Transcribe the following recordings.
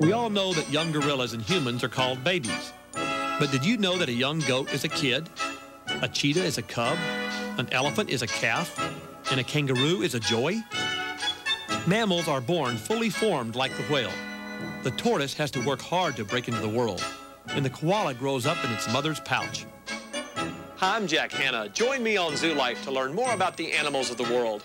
We all know that young gorillas and humans are called babies. But did you know that a young goat is a kid, a cheetah is a cub, an elephant is a calf, and a kangaroo is a joey? Mammals are born fully formed like the whale. The tortoise has to work hard to break into the world, and the koala grows up in its mother's pouch. Hi, I'm Jack Hanna. Join me on Zoo Life to learn more about the animals of the world.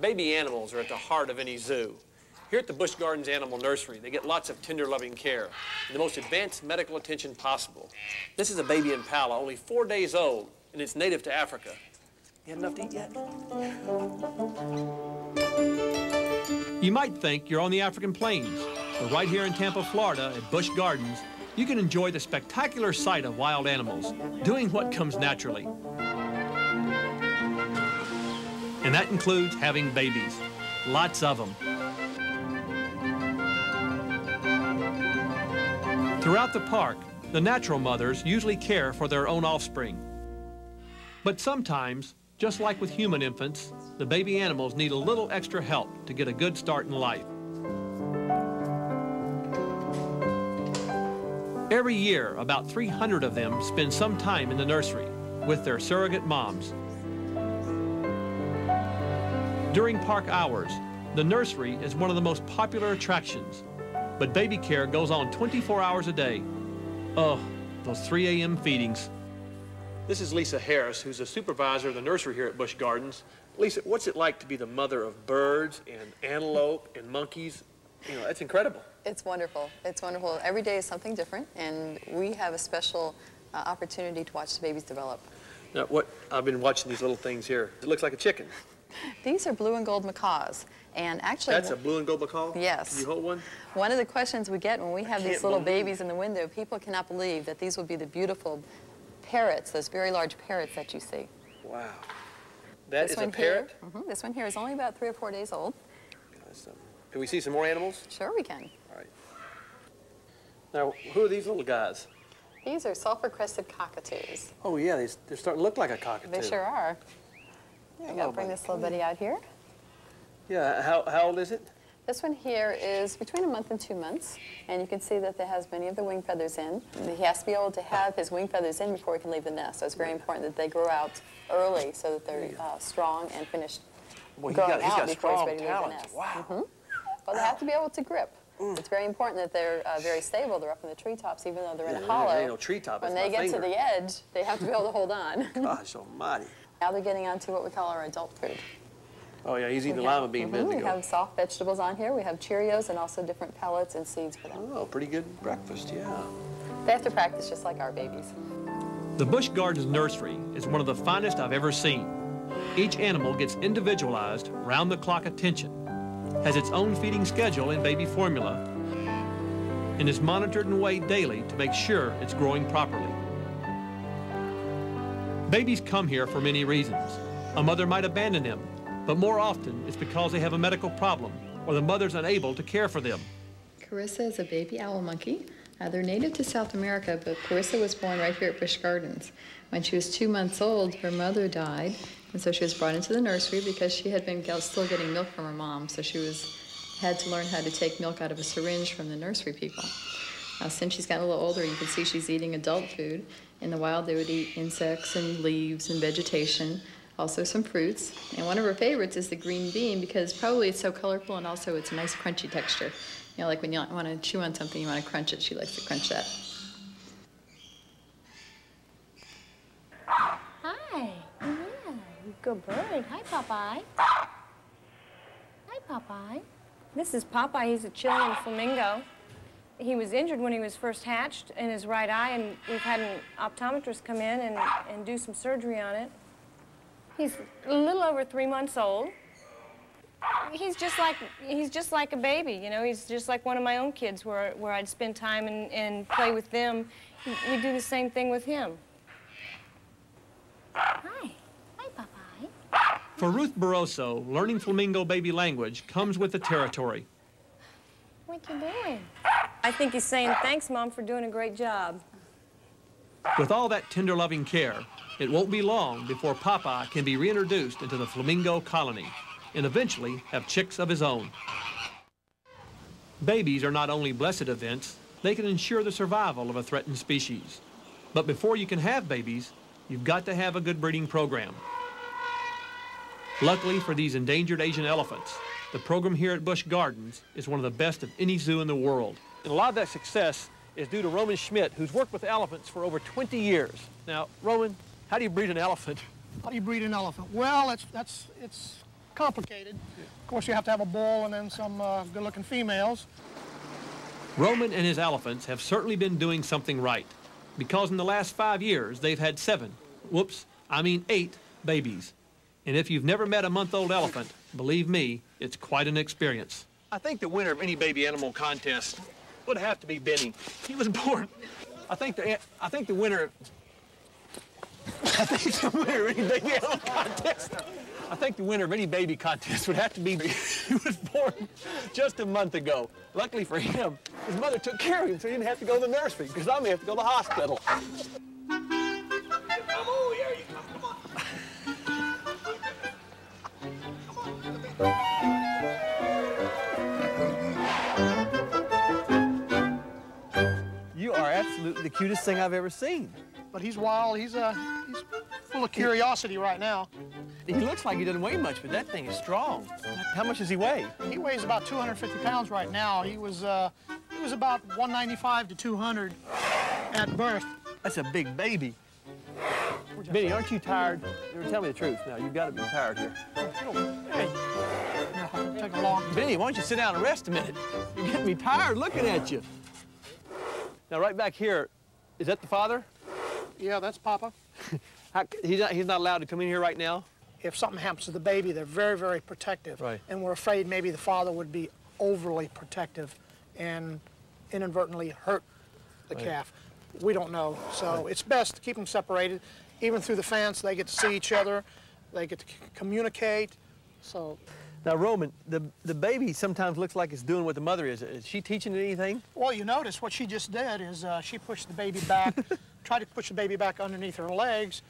Baby animals are at the heart of any zoo. Here at the Busch Gardens Animal Nursery, they get lots of tender loving care and the most advanced medical attention possible. This is a baby impala, only 4 days old, and it's native to Africa. You had enough to eat yet? You might think you're on the African plains, but right here in Tampa, Florida, at Busch Gardens, you can enjoy the spectacular sight of wild animals, doing what comes naturally. And that includes having babies. Lots of them. Throughout the park, the natural mothers usually care for their own offspring. But sometimes, just like with human infants, the baby animals need a little extra help to get a good start in life. Every year, about 300 of them spend some time in the nursery with their surrogate moms. During park hours, the nursery is one of the most popular attractions, but baby care goes on 24 hours a day. Oh, those 3 a.m. feedings. This is Lisa Harris, who's a supervisor of the nursery here at Busch Gardens. Lisa, what's it like to be the mother of birds and antelope and monkeys? You know, that's incredible. It's wonderful. It's wonderful. Every day is something different, and we have a special opportunity to watch the babies develop. Now, I've been watching these little things here. It looks like a chicken. These are blue and gold macaws, and actually... That's a blue and gold macaw? Yes. Can you hold one? One of the questions we get when we have these little babies in the window, people cannot believe that these will be the beautiful parrots, those very large parrots that you see. Wow. That is a parrot? Mm-hmm. This one here is only about 3 or 4 days old. Awesome. Can we see some more animals? Sure we can. All right. Now, who are these little guys? These are sulfur-crested cockatoos. Oh, yeah, they're starting to look like a cockatoo. They sure are. Yeah, I'll bring this little buddy out here. Yeah, how old is it? This one here is between 1 month and 2 months, and you can see that it has many of the wing feathers in. He has to be able to have his wing feathers in before he can leave the nest, so it's very important that they grow out early so that they're strong and finished growing out before he's ready to leave the nest. Wow. Mm-hmm. Well, they have to be able to grip. It's very important that they're very stable. They're up in the treetops, even though they're in a hollow. There ain't no treetop. When they get to the edge, they have to be able to hold on. Gosh almighty. Now they're getting onto what we call our adult food. Oh, yeah, he's eating lima bean bendigo. We have soft vegetables on here. We have Cheerios and also different pellets and seeds for them. Oh, pretty good breakfast, yeah. They have to practice just like our babies. The Busch Gardens Nursery is one of the finest I've ever seen. Each animal gets individualized, round-the-clock attention, has its own feeding schedule and baby formula, and is monitored and weighed daily to make sure it's growing properly. Babies come here for many reasons. A mother might abandon them, but more often it's because they have a medical problem or the mother's unable to care for them. Carissa is a baby owl monkey. They're native to South America, but Carissa was born right here at Busch Gardens. When she was 2 months old, her mother died, and so she was brought into the nursery because she had been still getting milk from her mom, so she had to learn how to take milk out of a syringe from the nursery people. Since she's gotten a little older, you can see she's eating adult food. In the wild, they would eat insects and leaves and vegetation, also some fruits. And one of her favorites is the green bean because probably it's so colorful and also it's a nice crunchy texture. You know, like when you want to chew on something, you want to crunch it. She likes to crunch that. Hi. Good bird. Hi, Popeye. Hi, Popeye. This is Popeye. He's a Chilean flamingo. He was injured when he was first hatched in his right eye, and we've had an optometrist come in and do some surgery on it. He's a little over 3 months old. He's just like a baby, you know. He's just like one of my own kids, where I'd spend time and play with them. We do the same thing with him. Hi. Hi, Popeye. For Ruth Barroso, learning flamingo baby language comes with the territory. What you doing? I think he's saying, thanks, Mom, for doing a great job. With all that tender, loving care, it won't be long before Popeye can be reintroduced into the flamingo colony and eventually have chicks of his own. Babies are not only blessed events, they can ensure the survival of a threatened species. But before you can have babies, you've got to have a good breeding program. Luckily for these endangered Asian elephants, the program here at Busch Gardens is one of the best of any zoo in the world. And a lot of that success is due to Roman Schmidt, who's worked with elephants for over 20 years. Now, Roman, how do you breed an elephant? How do you breed an elephant? Well, it's complicated. Of course, you have to have a bull and then some good-looking females. Roman and his elephants have certainly been doing something right, because in the last 5 years, they've had eight babies. And if you've never met a month-old elephant, believe me, it's quite an experience. I think the winner of any baby animal contest would have to be Bennie. He was born. I think the winner of any baby contest would have to be. He was born just a month ago. Luckily for him, his mother took care of him, so he didn't have to go to the nursery, because I may have to go to the hospital. Come over here, you come on. Come on. You are absolutely the cutest thing I've ever seen. But he's wild. He's full of curiosity right now. He looks like he doesn't weigh much, but that thing is strong. How much does he weigh? He weighs about 250 pounds right now. He was about 195 to 200 at birth. That's a big baby. Bennie, aren't you tired? Tell me the truth now. You've got to be tired here. Hey. No, take a long time. Bennie, why don't you sit down and rest a minute? You're getting me tired looking at you. Now, right back here, is that the father? Yeah, that's Papa. He's not allowed to come in here right now? If something happens to the baby, they're very, very protective. Right. And we're afraid maybe the father would be overly protective and inadvertently hurt the calf. We don't know. So it's best to keep them separated. Even through the fence, they get to see each other. They get to communicate. So. Now, Roman, the baby sometimes looks like it's doing what the mother is. Is she teaching it anything? Well, you notice what she just did is she pushed the baby back, tried to push the baby back underneath her legs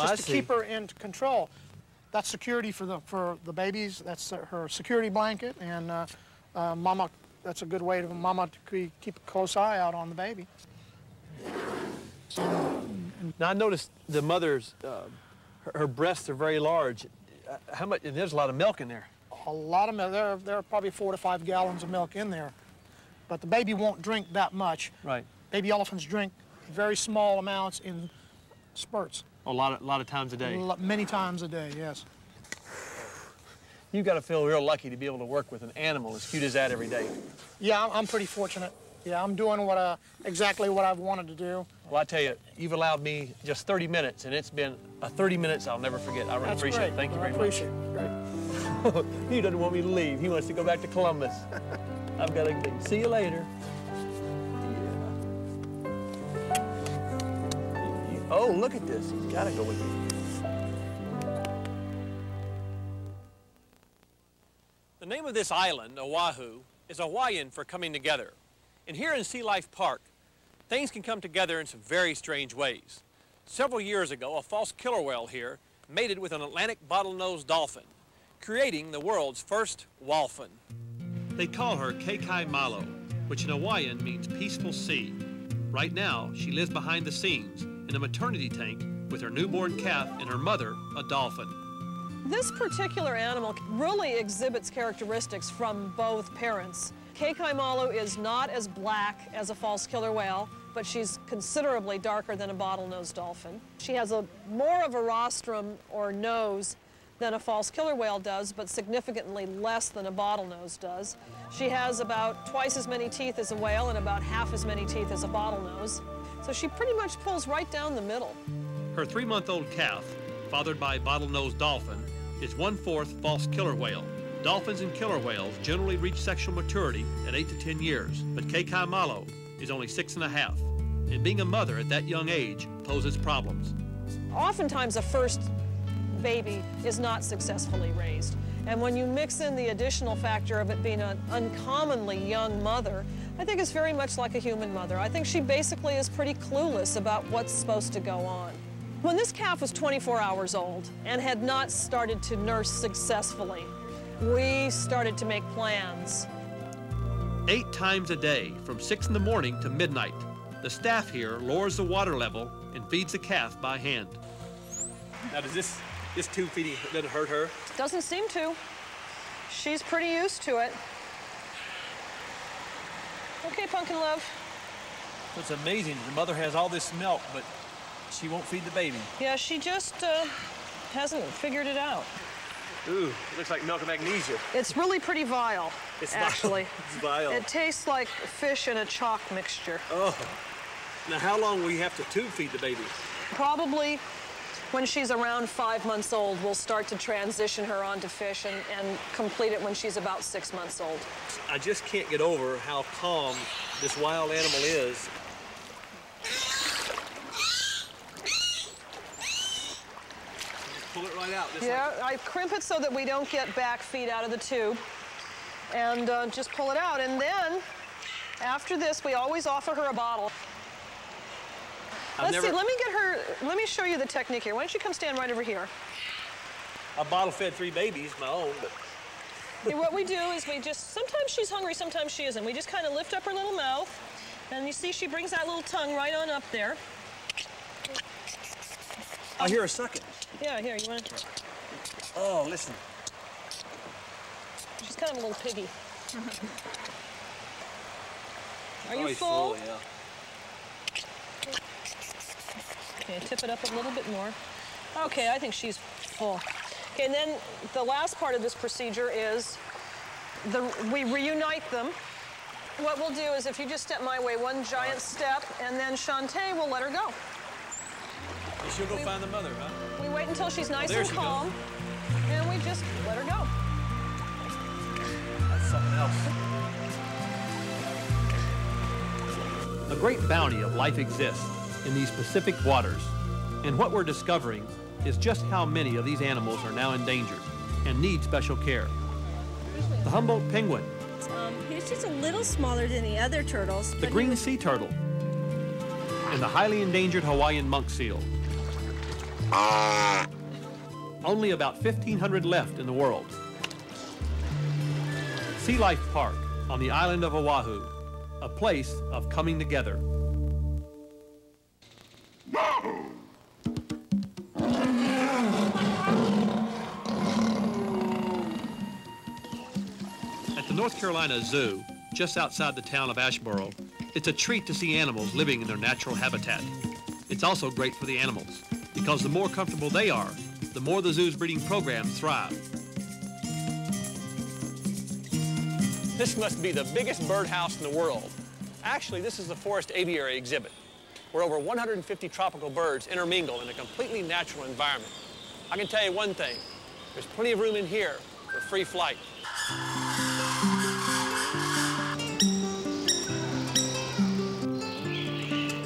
just to keep her in control. That's security for the babies. That's her security blanket. And Mama, that's a good way to Mama to keep a close eye out on the baby. Now, I noticed the mother's, her breasts are very large. How much? And there's a lot of milk in there. A lot of milk. There are probably 4 to 5 gallons of milk in there. But the baby won't drink that much. Right. Baby elephants drink very small amounts in spurts. A lot of times a day. Many times a day, yes. You've got to feel real lucky to be able to work with an animal as cute as that every day. Yeah, I'm pretty fortunate. Yeah, I'm doing exactly what I've wanted to do. Well, I tell you, you've allowed me just 30 minutes, and it's been 30 minutes I'll never forget. I really appreciate it. Thank you very much. I appreciate it. Great. He doesn't want me to leave. He wants to go back to Columbus. I've got to see you later. Yeah. Oh, look at this. He's got to go with me. The name of this island, Oahu, is Hawaiian for coming together. And here in Sea Life Park, things can come together in some very strange ways. Several years ago, a false killer whale here mated with an Atlantic bottlenose dolphin, creating the world's first wolphin. They call her Kekaimalu, which in Hawaiian means peaceful sea. Right now, she lives behind the scenes in a maternity tank with her newborn calf and her mother, a dolphin. This particular animal really exhibits characteristics from both parents. Kekaimalu is not as black as a false killer whale. but she's considerably darker than a bottlenose dolphin. She has more of a rostrum or nose than a false killer whale does, but significantly less than a bottlenose does. She has about twice as many teeth as a whale and about half as many teeth as a bottlenose. So she pretty much pulls right down the middle. Her 3-month-old calf, fathered by a bottlenose dolphin, is 1/4 false killer whale. Dolphins and killer whales generally reach sexual maturity at 8 to 10 years, but Kekaimalu is only 6 and a half, and being a mother at that young age poses problems. Oftentimes a first baby is not successfully raised, and when you mix in the additional factor of it being an uncommonly young mother, I think it's very much like a human mother. I think she basically is pretty clueless about what's supposed to go on. When this calf was 24 hours old and had not started to nurse successfully, we started to make plans. 8 times a day, from 6 in the morning to midnight, the staff here lowers the water level and feeds the calf by hand. Now, does this tube feeding doesn't hurt her? Doesn't seem to. She's pretty used to it. Okay, Pumpkin Love. It's amazing. The mother has all this milk, but she won't feed the baby. Yeah, she just hasn't figured it out. Ooh, it looks like milk of magnesia. It's really pretty vile, actually. It's vile. It tastes like fish in a chalk mixture. Oh. Now, how long will you have to tube feed the baby? Probably when she's around 5 months old, we'll start to transition her onto fish and complete it when she's about 6 months old. I just can't get over how calm this wild animal is. Pull it right out. Yeah, I crimp it so that we don't get back feed out of the tube, and just pull it out. And then, after this, we always offer her a bottle. Let's see. Let me show you the technique here. Why don't you come stand right over here? I bottle-fed 3 babies, my own, but. What we do is we just, sometimes she's hungry, sometimes she isn't. We just kind of lift up her little mouth, and you see she brings that little tongue right on up there. I hear a sucking. Yeah, here, you want to? Oh, listen. She's kind of a little piggy. Are you full? Full, yeah. Okay, tip it up a little bit more. Okay, I think she's full. Okay, and then the last part of this procedure is we reunite them. What we'll do is if you just step my way, one giant step, and then Shantae will let her go. She'll go find the mother, huh? We wait until she's nice and calm, and we just let her go. That's something else. A great bounty of life exists in these Pacific waters, and what we're discovering is just how many of these animals are now endangered and need special care. The Humboldt penguin. He's just a little smaller than the other turtles. The green sea turtle. And the highly endangered Hawaiian monk seal. Only about 1,500 left in the world. Sea Life Park on the island of Oahu, a place of coming together. At the North Carolina Zoo, just outside the town of Asheboro, it's a treat to see animals living in their natural habitat. It's also great for the animals, because the more comfortable they are, the more the zoo's breeding programs thrive. This must be the biggest birdhouse in the world. Actually, this is the forest aviary exhibit, where over 150 tropical birds intermingle in a completely natural environment. I can tell you one thing, there's plenty of room in here for free flight.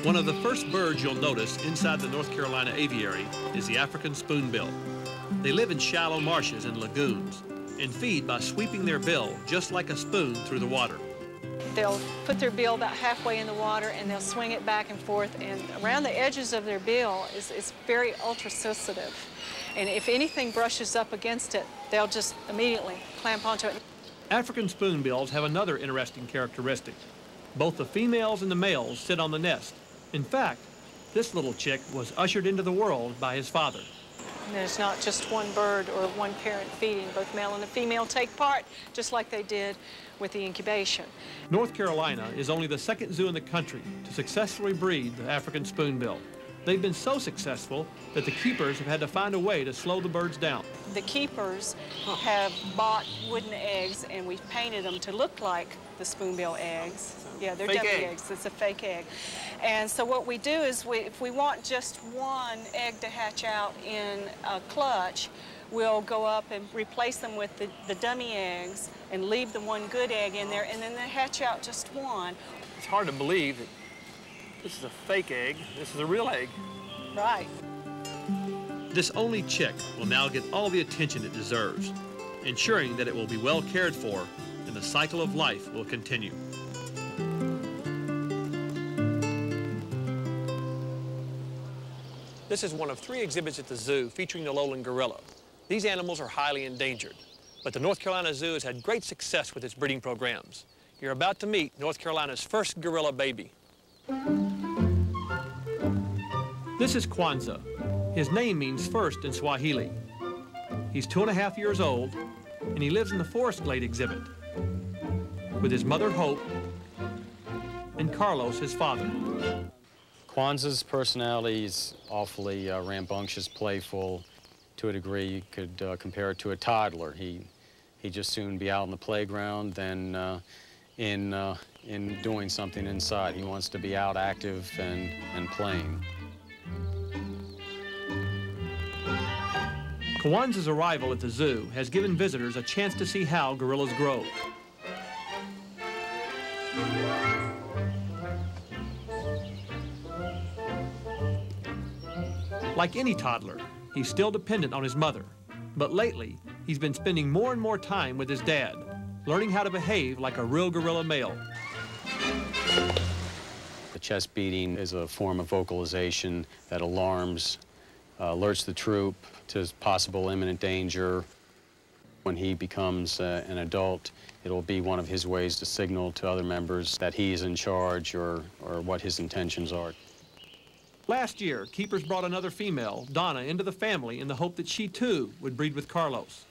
One of the first birds you'll notice inside the North Carolina aviary is the African spoonbill. They live in shallow marshes and lagoons and feed by sweeping their bill just like a spoon through the water. They'll put their bill about halfway in the water and they'll swing it back and forth, and around the edges of their bill is very ultra-sensitive. And if anything brushes up against it, they'll just immediately clamp onto it. African spoonbills have another interesting characteristic. Both the females and the males sit on the nest. In fact, this little chick was ushered into the world by his father. And there's not just one bird or one parent feeding. Both male and a female take part, just like they did with the incubation. North Carolina is only the second zoo in the country to successfully breed the African spoonbill. They've been so successful that the keepers have had to find a way to slow the birds down. The keepers have bought wooden eggs, and we've painted them to look like the spoonbill eggs. Yeah, they're debbie eggs. It's a fake egg. And so what we do is if we want just one egg to hatch out in a clutch, we'll go up and replace them with the dummy eggs and leave the one good egg in there, and then they hatch out just one. It's hard to believe that this is a fake egg. This is a real egg. Right. This only chick will now get all the attention it deserves, ensuring that it will be well cared for and the cycle of life will continue. This is one of three exhibits at the zoo featuring the lowland gorilla. These animals are highly endangered, but the North Carolina Zoo has had great success with its breeding programs. You're about to meet North Carolina's first gorilla baby. This is Kwanzaa. His name means first in Swahili. He's 2.5 years old, and he lives in the Forest Glade exhibit with his mother, Hope, and Carlos, his father. Kwanzaa's personality is awfully rambunctious, playful. To a degree, you could compare it to a toddler. He'd just soon be out on the playground than in doing something inside. He wants to be out active and playing. Kwanzaa's arrival at the zoo has given visitors a chance to see how gorillas grow. Like any toddler, he's still dependent on his mother, but lately he's been spending more and more time with his dad, learning how to behave like a real gorilla male. The chest beating is a form of vocalization that alarms, alerts the troop to possible imminent danger. When he becomes an adult, it'll be one of his ways to signal to other members that he's in charge or what his intentions are. Last year, keepers brought another female, Donna, into the family in the hope that she too would breed with Carlos.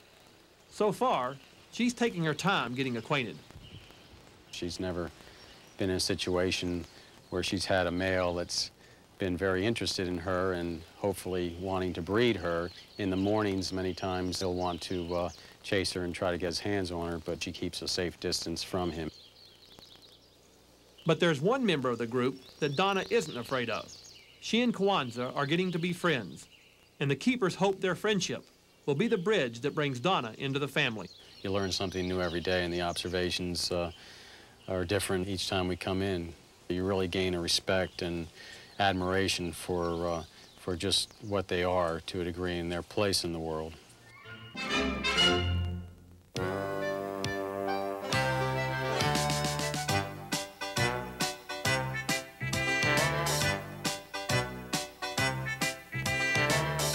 So far, she's taking her time getting acquainted. She's never been in a situation where she's had a male that's been very interested in her and hopefully wanting to breed her. In the mornings, many times he'll want to chase her and try to get his hands on her, but she keeps a safe distance from him. But there's one member of the group that Donna isn't afraid of. She and Kwanzaa are getting to be friends, and the keepers hope their friendship will be the bridge that brings Donna into the family. You learn something new every day, and the observations are different each time we come in. You really gain a respect and admiration for just what they are to a degree and their place in the world.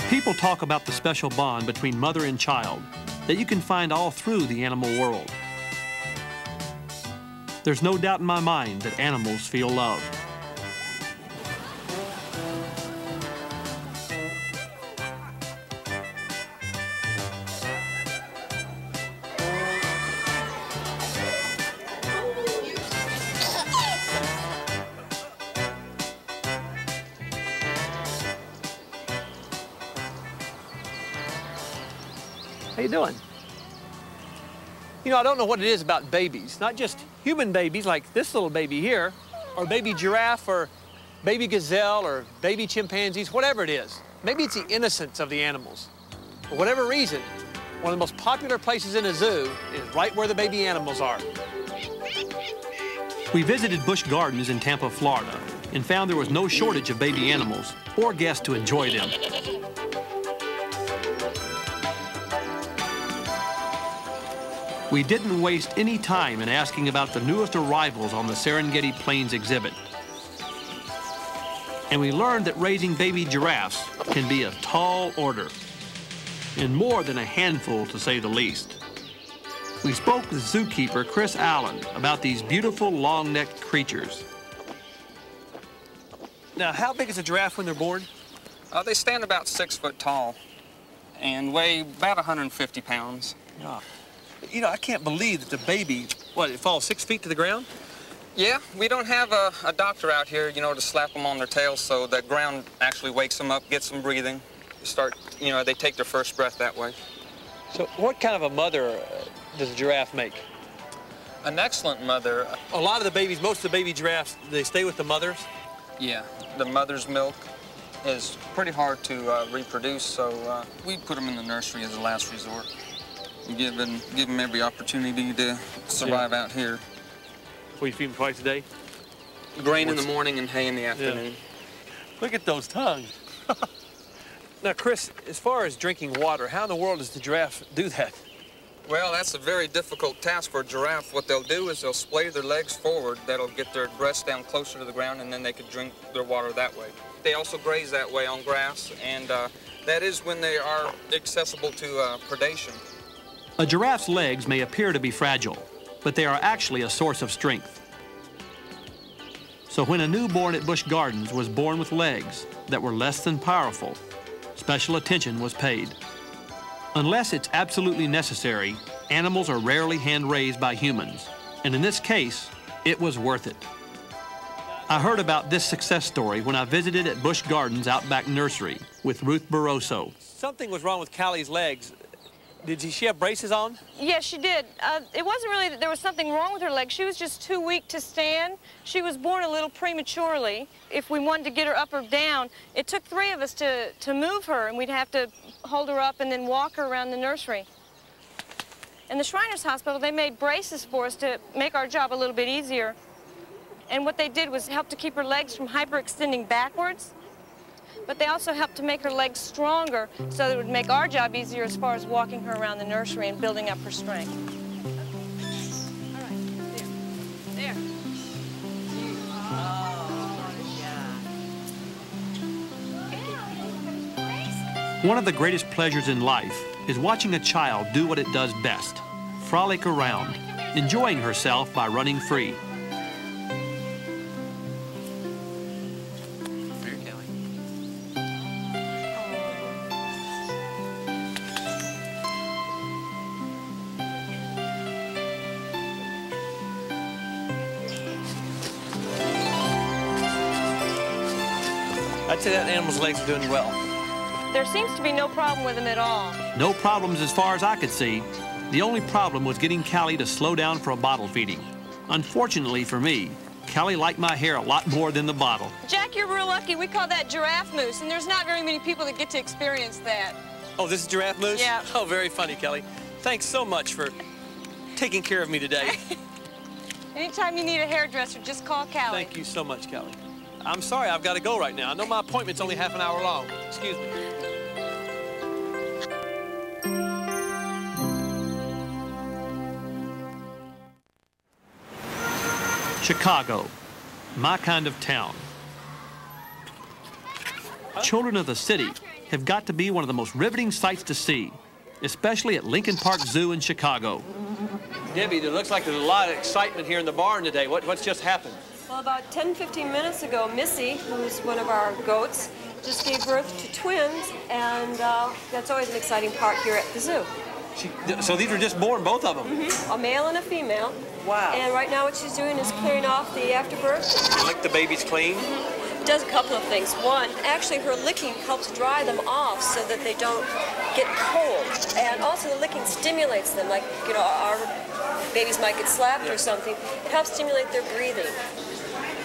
People talk about the special bond between mother and child that you can find all through the animal world. There's no doubt in my mind that animals feel love. You know, I don't know what it is about babies, not just human babies like this little baby here, or baby giraffe, or baby gazelle, or baby chimpanzees, whatever it is. Maybe it's the innocence of the animals. For whatever reason, one of the most popular places in a zoo is right where the baby animals are. We visited Busch Gardens in Tampa, Florida, and found there was no shortage of baby animals or guests to enjoy them. We didn't waste any time in asking about the newest arrivals on the Serengeti Plains exhibit. And we learned that raising baby giraffes can be a tall order, and more than a handful to say the least. We spoke with zookeeper Chris Allen about these beautiful long-necked creatures. Now, how big is a giraffe when they're born? They stand about 6 foot tall. and weigh about 150 pounds. Oh. You know, I can't believe that the baby, what, it falls 6 feet to the ground? Yeah, we don't have a doctor out here, you know, to slap them on their tails, so the ground actually wakes them up, gets them breathing, start, you know, they take their first breath that way. So what kind of a mother does a giraffe make? An excellent mother. A lot of the babies, most of the baby giraffes, they stay with the mothers? Yeah, the mother's milk is pretty hard to reproduce, so we put them in the nursery as a last resort. We give them every opportunity to survive out here. Well, you feed them twice a day? Grain in the morning and hay in the afternoon. Yeah. Look at those tongues. Now, Chris, as far as drinking water, how in the world does the giraffe do that? Well, that's a very difficult task for a giraffe. What they'll do is they'll splay their legs forward. That'll get their breast down closer to the ground, and then they can drink their water that way. They also graze that way on grass, and that is when they are accessible to predation. A giraffe's legs may appear to be fragile, but they are actually a source of strength. So when a newborn at Busch Gardens was born with legs that were less than powerful, special attention was paid. Unless it's absolutely necessary, animals are rarely hand-raised by humans, and in this case, it was worth it. I heard about this success story when I visited at Busch Gardens Outback Nursery with Ruth Barroso. Something was wrong with Callie's legs. Did she have braces on? Yes, she did. It wasn't really that there was something wrong with her leg. She was just too weak to stand. She was born a little prematurely. If we wanted to get her up or down, it took three of us to move her, and we'd have to hold her up and then walk her around the nursery. In the Shriners Hospital, they made braces for us to make our job a little bit easier. And what they did was help to keep her legs from hyperextending backwards. But they also helped to make her legs stronger so that it would make our job easier as far as walking her around the nursery and building up her strength. Okay. All right. There. There. Oh, yeah. One of the greatest pleasures in life is watching a child do what it does best, frolic around, enjoying herself by running free. I'd say that animal's legs are doing well. There seems to be no problem with them at all. No problems as far as I could see. The only problem was getting Callie to slow down for a bottle feeding. Unfortunately for me, Callie liked my hair a lot more than the bottle. Jack, you're real lucky. We call that giraffe mousse, and there's not very many people that get to experience that. Oh, this is giraffe mousse? Yeah. Oh, very funny, Callie. Thanks so much for taking care of me today. Anytime you need a hairdresser, just call Callie. Thank you so much, Callie. I'm sorry, I've got to go right now. I know my appointment's only half an hour long. Excuse me. Chicago, my kind of town. Children of the city have got to be one of the most riveting sights to see, especially at Lincoln Park Zoo in Chicago. Debbie, it looks like there's a lot of excitement here in the barn today. What's just happened? Well, about 10, 15 minutes ago, Missy, who's one of our goats, just gave birth to twins, and that's always an exciting part here at the zoo. So these were just born, both of them? Mm-hmm. A male and a female. Wow. And right now what she's doing is clearing off the afterbirth. Lick the babies clean? Mm-hmm. Does a couple of things. One, actually her licking helps dry them off so that they don't get cold. And also the licking stimulates them, like, you know, our babies might get slapped or something. It helps stimulate their breathing.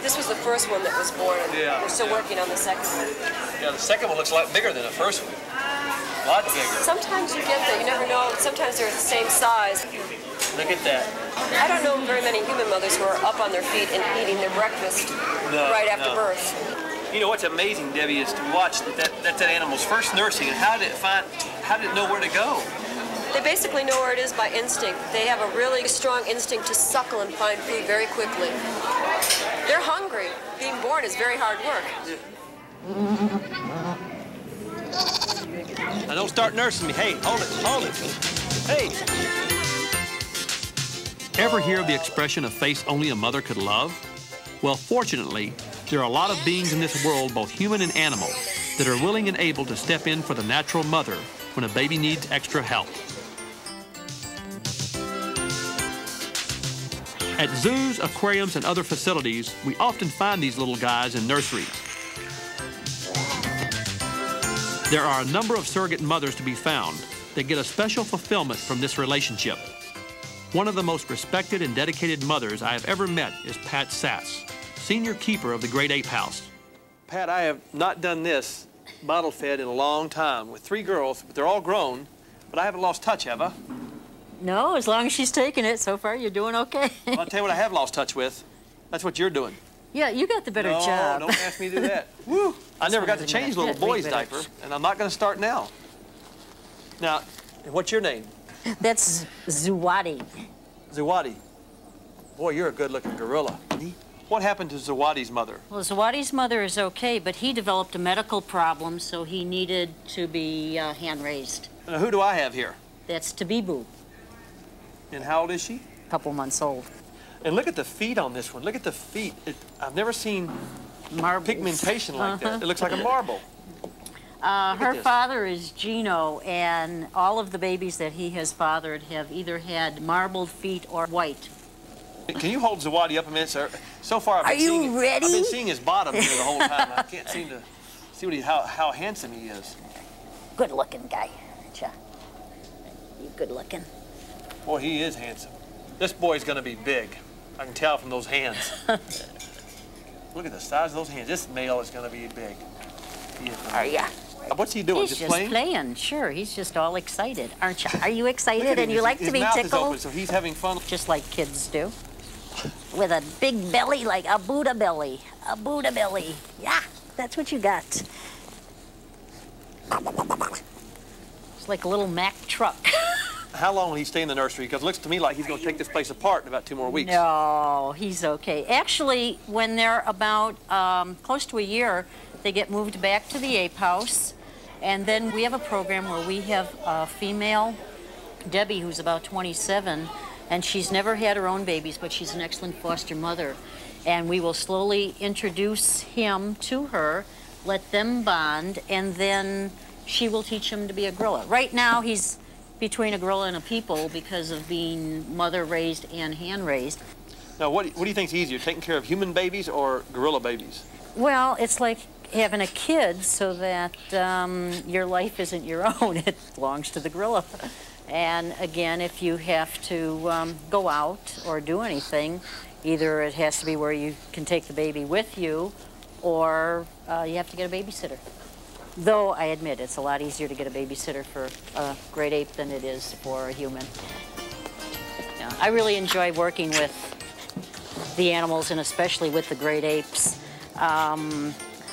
This was the first one that was born, and we're still working on the second one. Yeah, the second one looks a lot bigger than the first one. A lot bigger. Sometimes you get that. You never know. Sometimes they're the same size. Look at that. I don't know very many human mothers who are up on their feet and eating their breakfast right after birth. You know, what's amazing, Debbie, is to watch that animal's first nursing, and how did it know where to go? They basically know where it is by instinct. They have a really strong instinct to suckle and find food very quickly. They're hungry. Being born is very hard work. Now don't start nursing me. Hey, hold it, hold it. Hey. Ever hear of the expression, a face only a mother could love? Well, fortunately, there are a lot of beings in this world, both human and animal, that are willing and able to step in for the natural mother when a baby needs extra help. At zoos, aquariums, and other facilities, we often find these little guys in nurseries. There are a number of surrogate mothers to be found that get a special fulfillment from this relationship. One of the most respected and dedicated mothers I have ever met is Pat Sass, senior keeper of the Great Ape House. Pat, I have not done this bottle fed in a long time with three girls, but they're all grown, but I haven't lost touch, have I? No, as long as she's taking it, so far you're doing okay. Well, I'll tell you what I have lost touch with. That's what you're doing. Yeah, you got the better job. No, don't ask me to do that. Woo! I never got to change little boy's diaper, and I'm not going to start now. Now, what's your name? That's Zawadi. Zawadi. Boy, you're a good-looking gorilla. What happened to Zawadi's mother? Well, Zawadi's mother is okay, but he developed a medical problem, so he needed to be hand-raised. Now, who do I have here? That's Tabibu. And how old is she? A couple months old. And look at the feet on this one. Look at the feet. I've never seen pigmentation like that. It looks like a marble. Her father is Gino, and all of the babies that he has fathered have either had marbled feet or white. Can you hold Zawadi up a minute, sir? So far, I've been seeing his bottom here the whole time. I can't seem to see what how handsome he is. Good-looking guy, aren't you? You good-looking. Boy, he is handsome. This boy's going to be big. I can tell from those hands. Look at the size of those hands. This male is going to be big. Are ya? What's he doing? He's just playing? Sure. He's just all excited, aren't you? Are you excited and you like to be tickled? His mouth is open, so he's having fun. Just like kids do. With a big belly, like a Buddha belly. A Buddha belly. Yeah, that's what you got. It's like a little Mack truck. How long will he stay in the nursery? Because it looks to me like he's going to take this place apart in about 2 more weeks. No, he's okay. Actually, when they're about close to a year, they get moved back to the ape house. And then we have a program where we have a female, Debbie, who's about 27, and she's never had her own babies, but she's an excellent foster mother. And we will slowly introduce him to her, let them bond, and then she will teach him to be a gorilla. Right now, he's between a gorilla and a people because of being mother-raised and hand-raised. Now, what do you think is easier, taking care of human babies or gorilla babies? Well, it's like having a kid so that your life isn't your own. It belongs to the gorilla. And, again, if you have to go out or do anything, either it has to be where you can take the baby with you or you have to get a babysitter. Though, I admit, it's a lot easier to get a babysitter for a great ape than it is for a human. Yeah, I really enjoy working with the animals, and especially with the great apes. I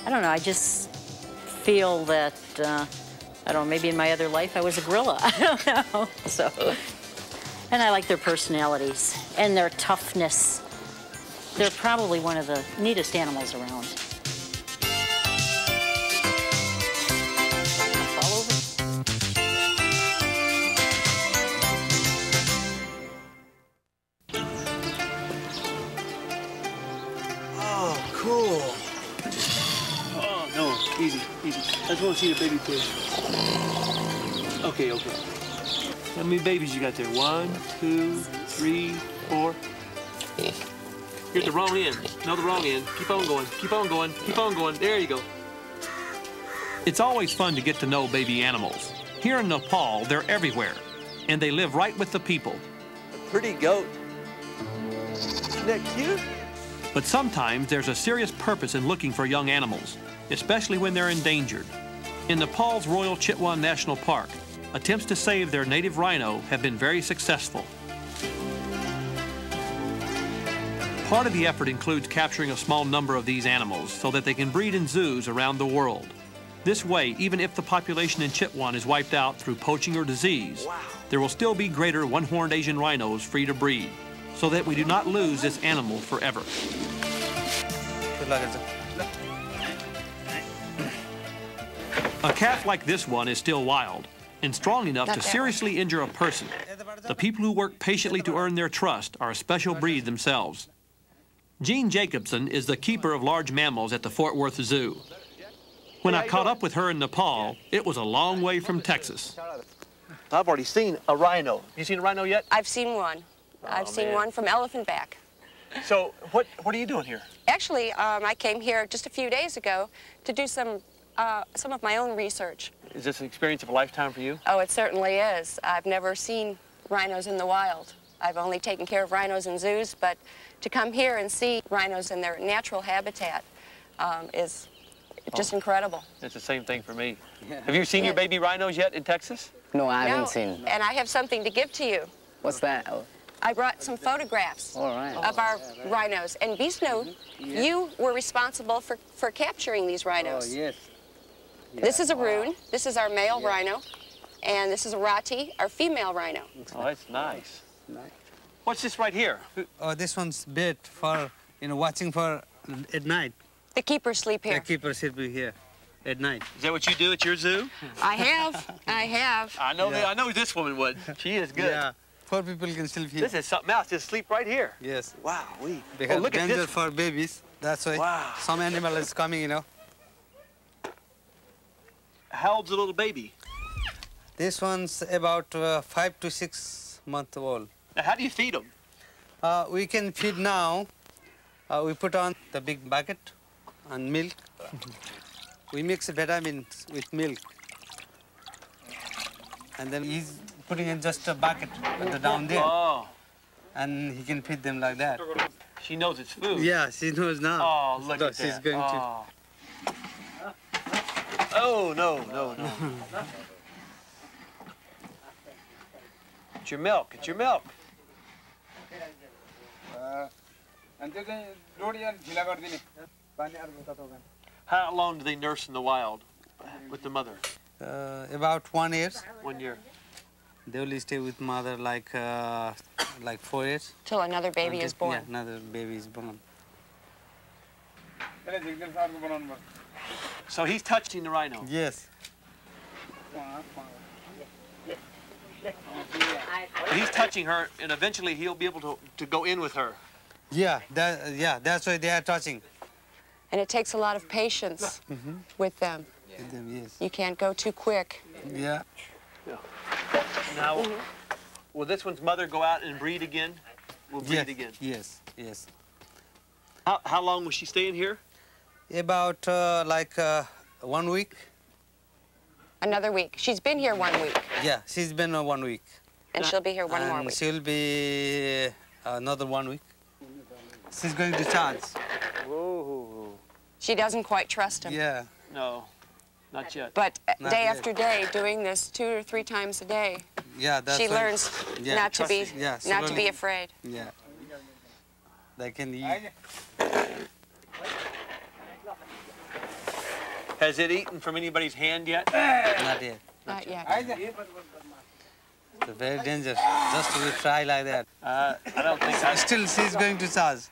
don't know, I just feel that, I don't know, maybe in my other life I was a gorilla. I don't know. So, and I like their personalities and their toughness. They're probably one of the neatest animals around. I just want to see the baby pig. Okay, okay. How many babies you got there? 1, 2, 3, 4. You're at the wrong end. No, the wrong end. Keep on going. Keep on going. Keep on going. There you go. It's always fun to get to know baby animals. Here in Nepal, they're everywhere, and they live right with the people. A pretty goat. Isn't that cute? But sometimes there's a serious purpose in looking for young animals, especially when they're endangered. In Nepal's Royal Chitwan National Park, attempts to save their native rhino have been very successful. Part of the effort includes capturing a small number of these animals so that they can breed in zoos around the world. This way, even if the population in Chitwan is wiped out through poaching or disease, there will still be greater one-horned Asian rhinos free to breed, so that we do not lose this animal forever. A calf like this one is still wild and strong enough to seriously injure a person. The people who work patiently to earn their trust are a special breed themselves. Jean Jacobson is the keeper of large mammals at the Fort Worth Zoo. When I caught up with her in Nepal, it was a long way from Texas. I've already seen a rhino. You seen a rhino yet? I've seen one. I've seen one from Elephant Back. So what are you doing here? Actually, I came here just a few days ago to do some of my own research. Is this an experience of a lifetime for you? Oh, it certainly is. I've never seen rhinos in the wild. I've only taken care of rhinos in zoos, but to come here and see rhinos in their natural habitat is just incredible. It's the same thing for me. Yeah. Have you seen your baby rhinos yet in Texas? No, I haven't seen. And I have something to give to you. What's that? I brought some photographs of our rhinos. And Bisno, you were responsible for capturing these rhinos. Oh, yes. Yeah, this is a roon. This is our male rhino. And this is a rati, our female rhino. Oh, that's nice. What's this right here? Oh, this one's bait for, you know, watching for at night. The keepers sleep here. The keepers sleep here at night. Is that what you do at your zoo? I have. I know this woman would. She is good. Yeah. Poor people can sleep here. This is something else. Just sleep right here. Yes. Wow. Because look at this. For babies. That's why some animal is coming, you know. How old's a little baby? This one's about 5 to 6 months old. Now, how do you feed them? We can feed now. We put on the big bucket and milk. We mix vitamins with milk. And then he's putting in just a bucket down there. Oh. And he can feed them like that. She knows it's food. Yeah, she knows now. Oh, look at that. She's going to... Oh, no. It's your milk. It's your milk. How long do they nurse in the wild with the mother? About 1 year. 1 year. They only stay with mother like 4 years. Till another baby is born. Yeah, another baby is born. So he's touching the rhino. Yes. He's touching her, and eventually he'll be able to go in with her. Yeah, that's why they are touching. And it takes a lot of patience with them. Yeah. With them, yes. You can't go too quick. Yeah. Now, will this one's mother go out and breed again? Will breed again? Yes. How long was she staying here? About 1 week. Another week. She's been here 1 week. Yeah, she's been 1 week. And she'll be here one more week. She'll be another 1 week. She's going to chance. Whoa. She doesn't quite trust him. Yeah. No, not yet. But day after day, doing this 2 or 3 times a day, she learns not to be afraid. Yeah. They can eat. Has it eaten from anybody's hand yet? Not yet. It's very dangerous. Just to try like that. I don't think so. Still, she's going to charge.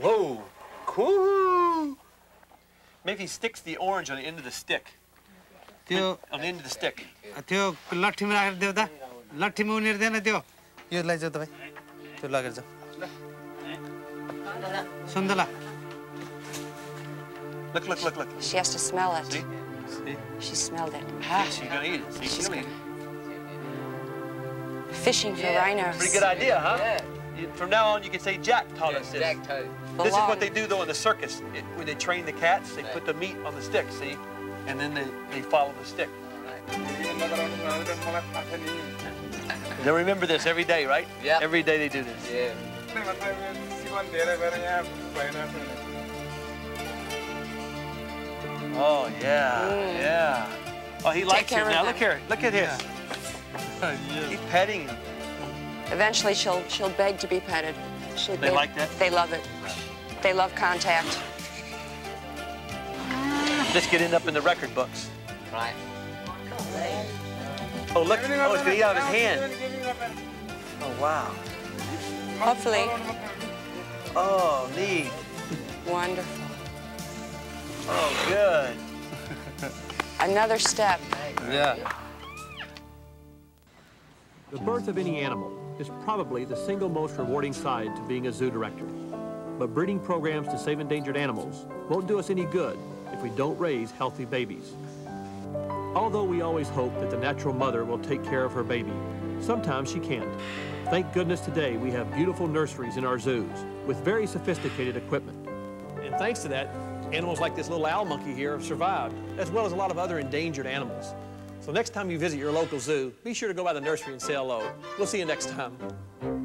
Whoa. Cool. Maybe he sticks the orange on the end of the stick. On the end of the stick. Look. She has to smell it. See? She smelled it. She's going to eat it. She's going to eat it. Fishing for rhinos. Pretty good idea, huh? Yeah. From now on, you can say Jack taught us this. Jack taught. This is what they do, though, in the circus. When they train the cats, they put the meat on the stick, see? And then they follow the stick. They'll remember this every day, right? Yeah. Every day they do this. Yeah. Oh, yeah. Oh, he likes him now. Look here. Look at his. He's petting him. Eventually, she'll beg to be petted. They like that? They love it. They love contact. This could end up in the record books. Right. Oh, look. Oh, it's going to eat out of his hand. Oh, wow. Hopefully. Oh, neat. Wonderful. Oh, good. Another step. Yeah. The birth of any animal is probably the single most rewarding side to being a zoo director. But breeding programs to save endangered animals won't do us any good if we don't raise healthy babies. Although we always hope that the natural mother will take care of her baby, sometimes she can't. Thank goodness today we have beautiful nurseries in our zoos with very sophisticated equipment. And thanks to that, animals like this little owl monkey here have survived, as well as a lot of other endangered animals. So next time you visit your local zoo, be sure to go by the nursery and say hello. We'll see you next time.